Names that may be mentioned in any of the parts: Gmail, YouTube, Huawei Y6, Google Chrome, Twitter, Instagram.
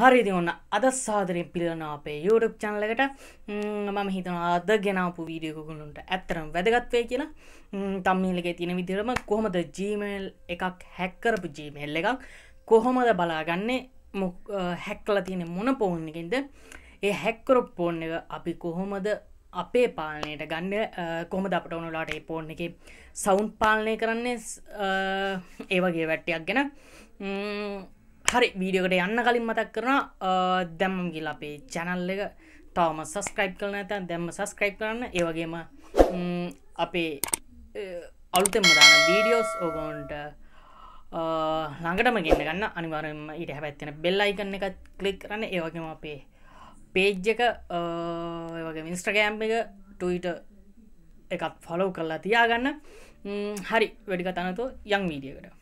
හරිද ඔන්න අද සාදරයෙන් පිළිගන්නවා අපේ YouTube channel එකට මම හිතනවා අද ගෙනාපු වීඩියෝ එක ඔයගොල්ලන්ට ඇත්තටම වැදගත් වෙයි කියලා. thumbnail එකේ තියෙන විදිහටම කොහොමද Gmail එකක් hack කරපු Gmail එකක් කොහොමද බලාගන්නේ hack කරලා තියෙන මොන phone එකෙන්ද ඒ hack කරපු phone එක අපි කොහොමද අපේ පාලනයට ගන්න කොහොමද අපට ඕන වෙලාවට මේ phone එකේ sound පාලනය කරන්නේ ඒ වගේ වැට්ටියක් ගැන hari video gede anna kalian mata karena demam gila pe channel lega tau mas subscribe karena itu dem subscribe karena eva gema ape alute mudana videos ogon langkata magin karena aniwaran ide hebat karena bell icon neka klik karena eva gema pe page jeka eva gema Instagram mega Twitter ekat follow karena tiya karena hari wedi katana tuh yang video gede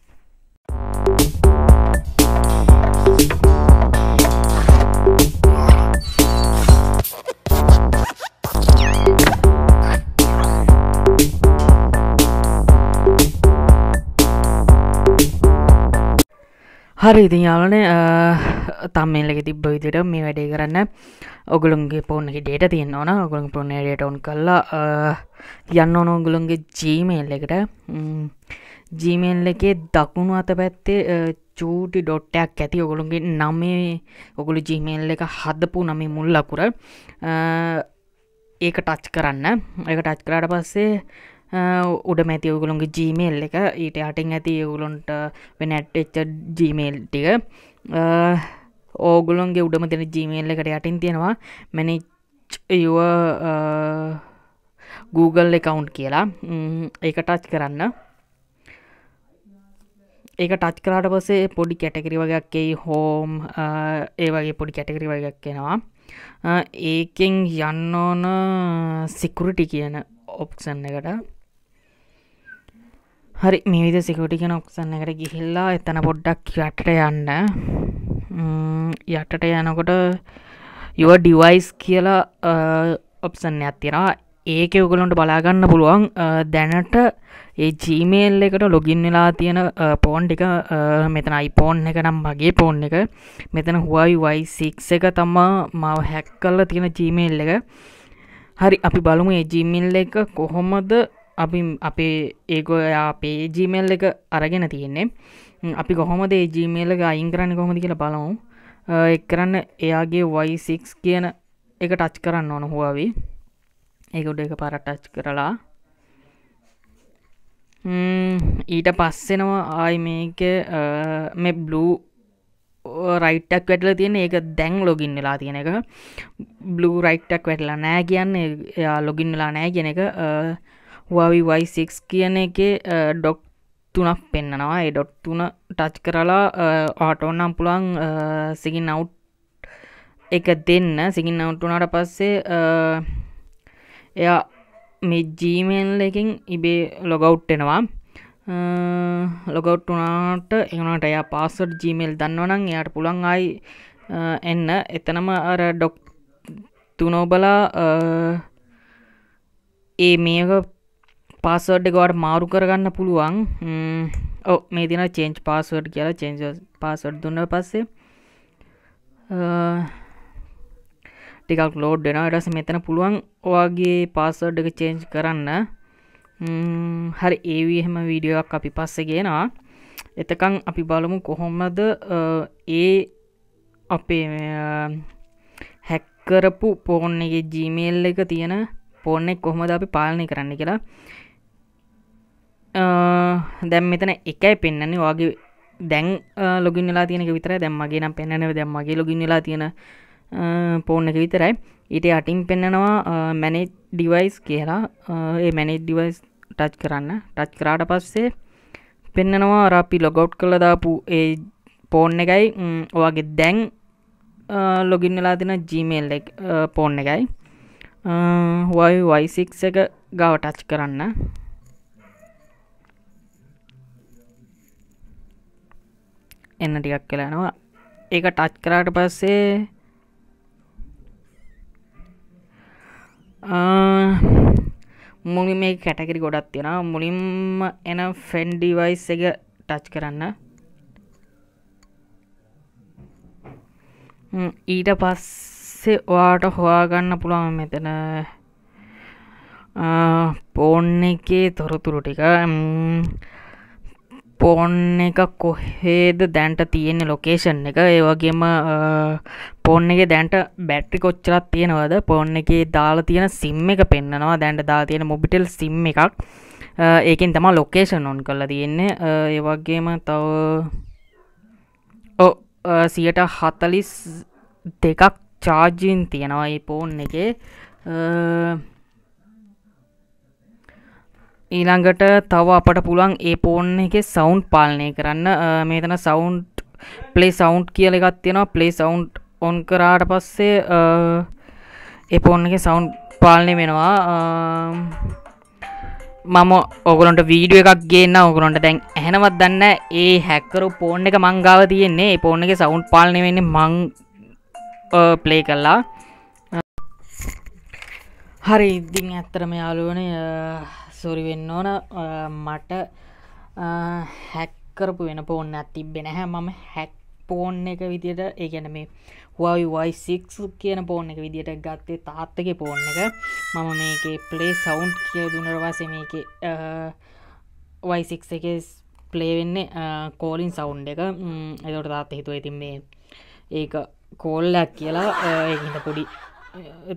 hari itu nyalane tamen lagi tiba itu ada mewah deh karena ogolongge pon lagi data tienn ona ogolong pon lagi data on kalla tianno ogolongge Gmail lagi deh Gmail lagi dakunu atau bete cuti dot tag kati ogolongge name ogolong Gmail lagi hadpu name mulla kurar ekatach karana ekatach karada passe udah mati ogolong ke Gmail leka ite ating ati ogolong ta venet echa Gmail tiga ogolong ke udah mati Gmail leka di ating tian wa manage your Google account kela eka touch karada pase podi category waga ke home eva ke podi category waga ke nawa eking yanona security kiyana option ekata hari මේ විදිහට security කියන option එකට ගිහිල්ලා එතන පොඩ්ඩක් යටට යනකොට your device කියලා option එකක් තියෙනවා. ඒකේ ඔයගොල්ලන්ට බලා ගන්න පුළුවන් දැනට ඒ Gmail එකට login වෙලා තියෙන phone එක මෙතන iPhone එක නම් මගේ phone එක මෙතන Huawei Y6 එක තමයි මාව hack කරලා තියෙන Gmail එක. hari api balum e Gmail එක කොහොමද අපි අපේ අපේ Gmail එක අරගෙන තියෙන්නේ අපි කොහොමද ඒ Gmail එක අයින් කරන්නේ කොහොමද කියලා බලමු. ඒක කරන්න එයාගේ Y6 කියන එක ටච් කරන්න ඕන Huawei. ඒක උඩ එකපාරට ටච් කරලා ඊට පස්සෙනවා ආයි මේක මේ blue right tag වැටලා තියෙන එක දැන් login වෙලා තියෙන එක blue right tag වැටලා නැහැ කියන්නේ එයා login වෙලා නැහැ කියන එක Huawei Y6 කියන එකේ dot 3ක් පෙන්නනවා. ඒ dot 3 ටච් කරලා auto නම් පුළුවන් sign out එක දෙන්න. sign out වුණාට පස්සේ එයා මේ Gmail එකෙන් ඉබේ log out වෙනවා. log out වුණාට ඒ වුණාට එයා password Gmail දන්නවනම් එයාට පුළුවන් ආයි එන්න එතනම අර doc තුනෝබලා ඒ මේක password එක වඩ මාරු කරගන්න පුළුවන්. ඔව් මේ දින change password කියලා change password දුන්නා පස්සේ ටිකක් load වෙනවා. ඊට පස්සේ මෙතන පුළුවන් ඔයාගේ password එක change කරන්න. hari evi hema video ekak api passe genawa etakam api balamu kohomada e ape hack karapu phone eke Gmail eka tiyena phone ek kohomada api palane karanne kiyala dan metana ekai pennanne wage dan login wela tiyena eka vitarai dan mage nam pennanne dan mage login wela tiyena phone eka vitarai ඊට යටින් පෙන්නනවා manage device කියලා. ඒ manage device touch කරන්න. Touch කරාට පස්සේ පෙන්නනවා අර අපි log out කරලා දාපු ඒ phone එකයි ඔයාගේ දැන් login වෙලා තියෙන Gmail එක phone එකයි Huawei Y6 එක ගාව ටච් කරන්න. එන්න ටිකක් වෙලා යනවා. ඒක ටච් කරාට පස්සේ මුලින්ම මේ කැටගරි ගොඩක් තියෙනවා. මුලින්ම එන ෆෙන් ඩිවයිස් එක ටච් කරන්න. ඊට පස්සේ ඔයාට හොයාගන්න පුළුවන් මෙතන ෆෝන් එකේ තොරතුරු ටික. ෆෝන් එක කොහෙද දැන්ට තියෙන ලොකේෂන් එක, ඒ වගේම ෆෝන් එකේ දැන්ට බැටරි කොච්චරක් තියෙනවද, ෆෝන් එකේ දාලා තියෙන සිම් එක පෙන්නනවා, දැන්ට දාලා තියෙන මොබිටෙල් සිම් එකක්, ඒකෙන් තමයි ලොකේෂන් ඔන් කරලා තියෙන්නේ. ඒ වගේම තව 42% චාර්ජින් තියෙනවා මේ ෆෝන් එකේ. ඊළඟට තව අපට පුළුවන් මේ ෆෝන් එකේ සවුන්ඩ් පාලනය කරන්න. මේතන සවුන්ඩ් ප්ලේ සවුන්ඩ් කියලා එකක් තියෙනවා. ප්ලේ සවුන්ඩ් ඔන් කරාට පස්සේ මේ ෆෝන් එකේ සවුන්ඩ් පාලනය වෙනවා. මම ඔයගොල්ලන්ට වීඩියෝ එකක් ගේන්න, ඔයගොල්ලන්ට දැන් ඇහෙනවත් දන්නේ නැහැ. ඒ හැකරු ෆෝන් එක මං ගාව තියෙන්නේ. ඒ ෆෝන් එකේ සවුන්ඩ් පාලනය වෙන්නේ මං ප්ලේ කළා. හරි, ඉතින් ඇත්තටම යාළුවනේ සෝරි වෙන්න ඕන, මට හැක් කරපු වෙන ෆෝන් එකක් තිබ්බේ නැහැ. මම හැක් ෆෝන් එක විදියට, ඒ කියන්නේ මේ Huawei Y6 කියන ෆෝන් එක විදියට ගත්තේ තාත්තගේ ෆෝන් එක. මම මේකේ ප්ලේ සවුන්ඩ් කියලා දුන්නා ඊපස්සේ මේකේ Y6 එකේ ප්ලේ වෙන්නේ කෝලින් සවුන්ඩ් එක. ඒකට තාත්තා හිතුවා ඉතින් මේ ඒක කෝල් එකක් කියලා. ඒකින්ද පොඩි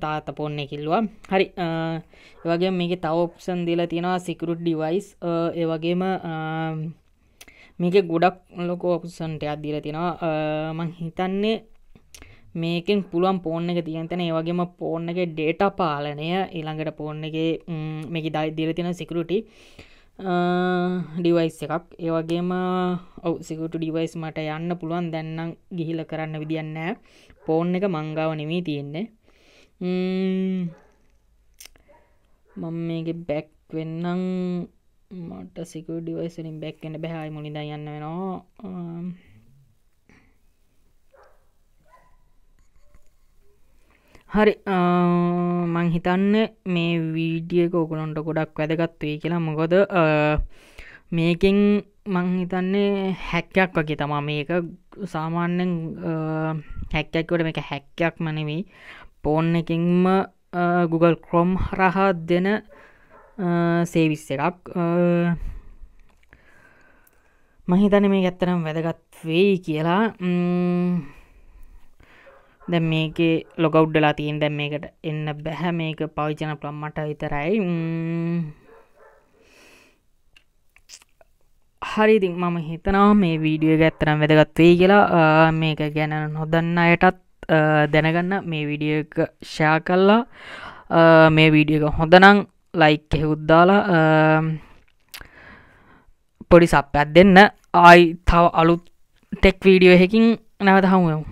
තාත්තා ෆෝන් එක කිල්ලුවා. හරි, ඒ වගේම මේකේ තව ඔප්ෂන් දීලා තියෙනවා security device. ඒ වගේම මේකේ ගොඩක් ලොකු ඔප්ෂන් ටිකක් දීලා තියෙනවා. මං හිතන්නේ මේකෙන් පුළුවන් ෆෝන් එක තියෙන තැන, ඒ වගේම ෆෝන් එකේ data පාලනය, ඊළඟට ෆෝන් එකේ මේකේ දාලා තියෙන security device එකක්, ඒ වගේම ඔව් security device මට යන්න පුළුවන්. දැන් නම් ගිහිලා කරන්න විදියක් නැහැ, ෆෝන් එක මං ගාව නෙමෙයි තියෙන්නේ. මම මේකේ back වෙන්නම්. මට security device වලින් back වෙන්න බෑ, ආයි මුලින් ඉඳන් යන්න වෙනවා. හරි, මං හිතන්නේ මේ වීඩියෝ එක ඔයගොල්ලන්ට ගොඩක් වැදගත් වෙයි කියලා. මොකද මේකෙන් මං හිතන්නේ හැක්කයක් වගේ තමයි මේක. සාමාන්‍යයෙන් හැක්කයක් වල මේක හැක්කයක්ම නෙවෙයි. ෆෝන් එකකින්ම Google Chrome හරහා දෙන සර්විස් එකක්. මං හිතන්නේ මේක ඇත්තටම වැදගත් වෙයි කියලා. දැන් මේකේ ලොග් අවුට් වෙලා තියෙන, දැන් මේකට එන්න බෑ, මේක පාවිච්චි කරන්න පුළුවන් මට විතරයි. හරි, ඉතින් මම හිතනවා මේ වීඩියෝ එක ඇත්තටම වැදගත් වෙයි කියලා. මේක ගැන නොදන්න අයටත් දැනගන්න මේ වීඩියෝ එක ෂෙයා කළා. මේ වීඩියෝ එක හොඳ නම් ලයික් එකක් දාලා පොඩි සප්පයක් දෙන්න. ආයි තව අලුත් ටෙක් වීඩියෝ එකකින් නැවත හමු වෙමු.